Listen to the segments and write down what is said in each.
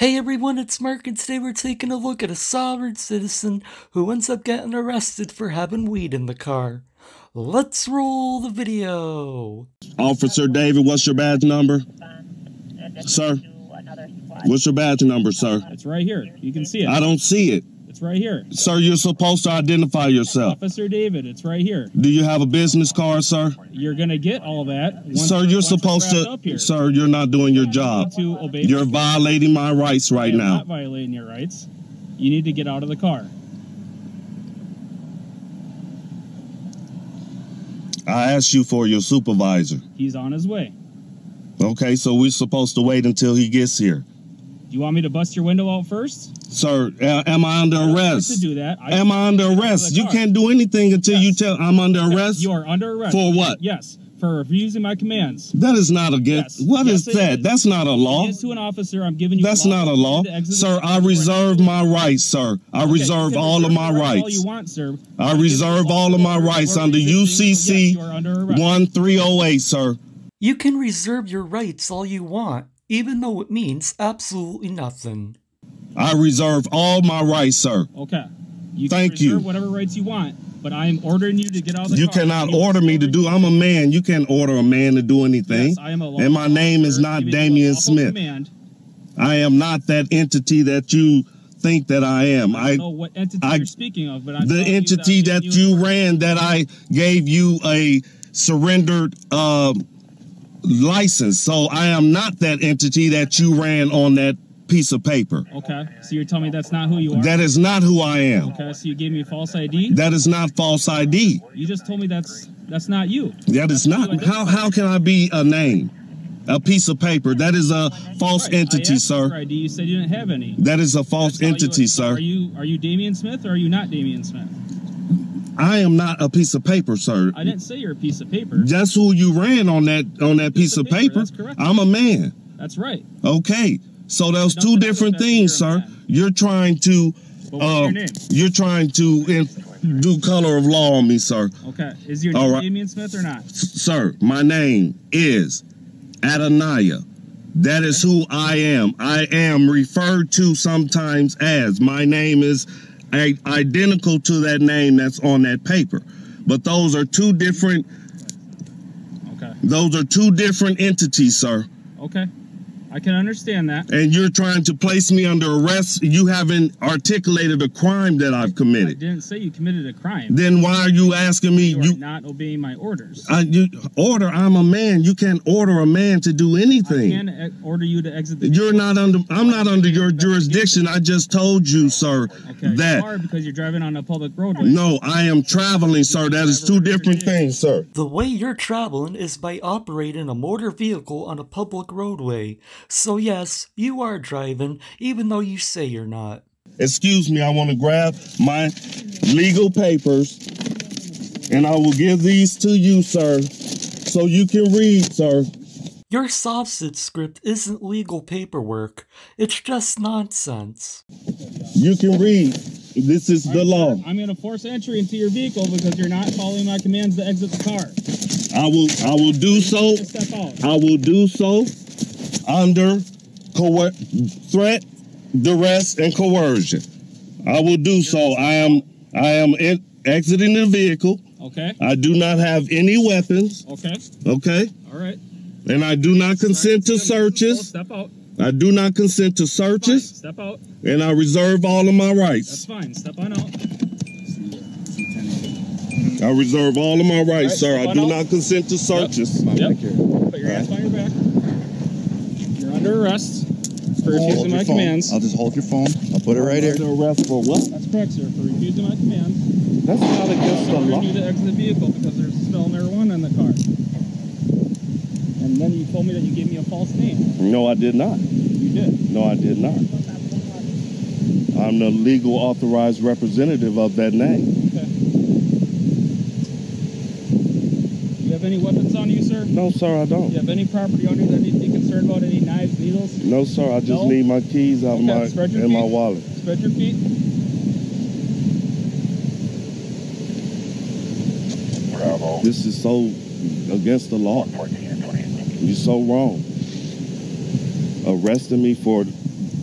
Hey everyone, it's Mark, and today we're taking a look at a sovereign citizen who ends up getting arrested for having weed in the car. Let's roll the video. Officer David, what's your badge number? Sir, what's your badge number, sir? It's right here. You can see it. I don't see it. It's right here. Sir, you're supposed to identify yourself. Officer David, it's right here. Do you have a business card, sir? You're going to get all that. Sir, you're supposed to. Sir, you're not doing your job. You're violating my rights right now. I'm not violating your rights. You need to get out of the car. I asked you for your supervisor. He's on his way. Okay, so we're supposed to wait until he gets here. Do you want me to bust your window out first? Sir, am I under arrest? I don't have to do that. Am I under arrest? You can't do anything until you tell I'm under arrest? You are under arrest. For what? Yes, for refusing my commands. That is not against. Yes. What yes, is that? Is. That's not a law. It is to an officer. I'm giving you That's a law. Not a law. Sir, I reserve my rights, sir. I reserve all of my rights. All you want, sir. I reserve all of my rights under UCC 1308, sir. You can reserve your rights all you want, even though it means absolutely nothing. I reserve all my rights, sir. Okay. You Thank can you. Whatever rights you want, but I am ordering you to get out of the car. You cannot order me to do. I'm a man. You can't order a man to do anything. Yes, I am a lawful And my name is not Damian Smith. Command. I am not that entity that you think that I am. I don't know what entity you're speaking of, but I'm the entity you that you ran that I gave you a surrendered license. So I am not that entity that you ran on that piece of paper. Okay. So you're telling me that's not who you are? That is not who I am. Okay. So you gave me a false ID? That is not false ID. You just told me that's not you. That is not. How can I be a name? A piece of paper. That is a false entity, sir. For ID. You said you didn't have any. That is a false entity, sir. Are you Damian Smith or are you not Damian Smith? I am not a piece of paper, sir. I didn't say you're a piece of paper. That's who you ran on that piece of paper. That's correct. I'm a man. That's right. Okay. So those two different things, sir. You're trying to do color of law on me, sir. Okay. Is your name Damian Smith or not? Sir, my name is Adonijah. That is who I am. I am referred to sometimes as. My name is identical to that name that's on that paper, but those are two different. Okay. Those are two different entities, sir. Okay, I can understand that. And you're trying to place me under arrest. You haven't articulated a crime that I've committed. I didn't say you committed a crime. Then why are you asking me? You are not obeying my orders. I'm a man. You can't order a man to do anything. I can order you to exit. You're not under. I'm not under your jurisdiction. I just told you, sir. Okay, that you are, because you're driving on a public roadway. No, I am traveling, sir. That is two different things, sir. The way you're traveling is by operating a motor vehicle on a public roadway. So yes, you are driving, even though you say you're not. Excuse me, I want to grab my legal papers, and I will give these to you, sir, so you can read, sir. Your soft-sit script isn't legal paperwork. It's just nonsense. You can read. This is the law. I'm going to force entry into your vehicle because you're not following my commands to exit the car. I will do so. I will do so. Under threat, duress, and coercion. I will do so. I am exiting the vehicle. Okay. I do not have any weapons. Okay. Okay. All right. And I do not consent to searches. Step out. I do not consent to searches. Step out. And I reserve all of my rights. That's fine. Step on out. I reserve all of my rights, sir. I do not consent to searches. Yep. Put your hands behind your back. Under arrest for refusing my commands. I'll just hold your phone. I'll put it right here. Under arrest for what? That's correct, sir. For refusing my commands. That's not against the law. I ordered you to exit the vehicle because there's still marijuana in the car. And then you told me that you gave me a false name. No, I did not. You did. No, I did not. I'm the legal authorized representative of that name. Okay. Do you have any weapons on you, sir? No, sir, I don't. Do you have any property on you that needs to be concerned about any knives, needles? No, sir. I just need my keys out of my and my wallet. Spread your feet. Bravo. This is so against the law. You're so wrong. Arresting me for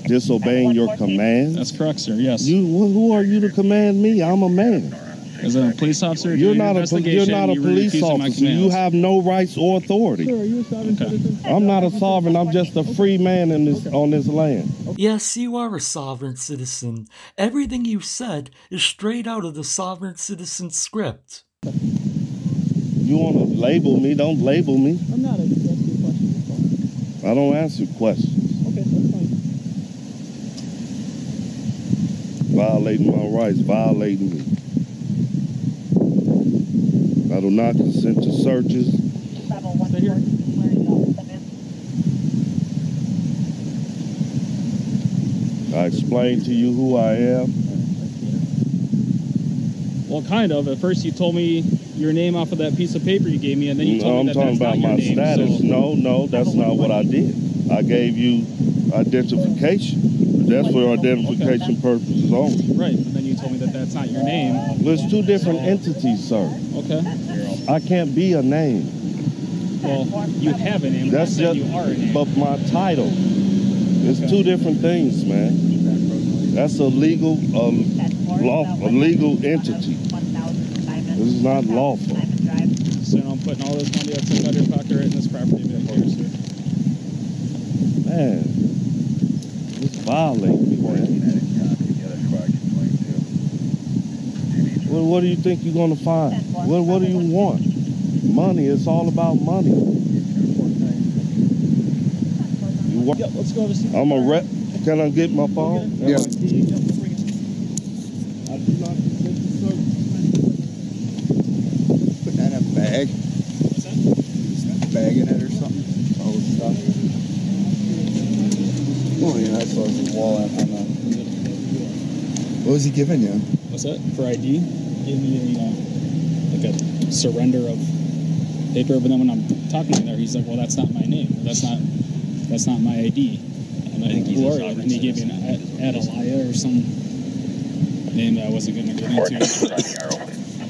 disobeying your command? That's correct, sir, yes. Who are you to command me? I'm a man. As a police officer, you're not a police officer. You have no rights or authority. Sir, are you a sovereign citizen? I'm not a sovereign. I'm just a free man in this on this land. Yes, you are a sovereign citizen. Everything you said is straight out of the sovereign citizen script. You want to label me? Don't label me. I'm not asking questions. I don't answer questions. Okay, that's fine. Violating my rights, violating me. I do not consent to searches. I explained to you who I am. Well, kind of. At first you told me your name off of that piece of paper you gave me, and then you told me that that's not your name. No, I'm talking about my status. No, that's not what I did. I gave you identification. That's for identification purposes only. Right, and then you told me that that's not your name. Well, it's two different entities, sir. Okay. I can't be a name. Well, you have a name. That's just, you are a name. But my title. It's two different things, man. That's a legal, a legal entity. This is not lawful. So I'm putting all this money that's in my pocket right in this property back here, sir. Man, it's violating me, man. What do you think you're going to find? What do you want? Money. It's all about money. Let's go over to see. I'm a rep. Can I get my phone? Yeah. I do not consent to service. Put that in a bag. What's that? Bag in it or something. All this stuff. Oh, yeah, I saw some wall after that. What was he giving you? What's that? For ID? Give me a surrender of paper, but then when I'm talking to him there, he's like, "Well, that's not my name. Or that's not my ID." And I think he gave me an Adelia or some name that I wasn't going to get into.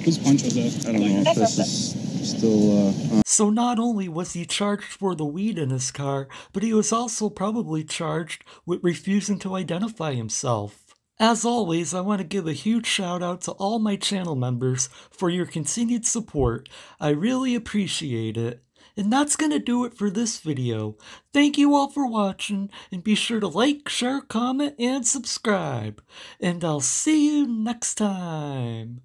Whose punch was that? I don't know if this is still. So not only was he charged for the weed in his car, but he was also probably charged with refusing to identify himself. As always, I want to give a huge shout out to all my channel members for your continued support. I really appreciate it. And that's going to do it for this video. Thank you all for watching, and be sure to like, share, comment, and subscribe. And I'll see you next time.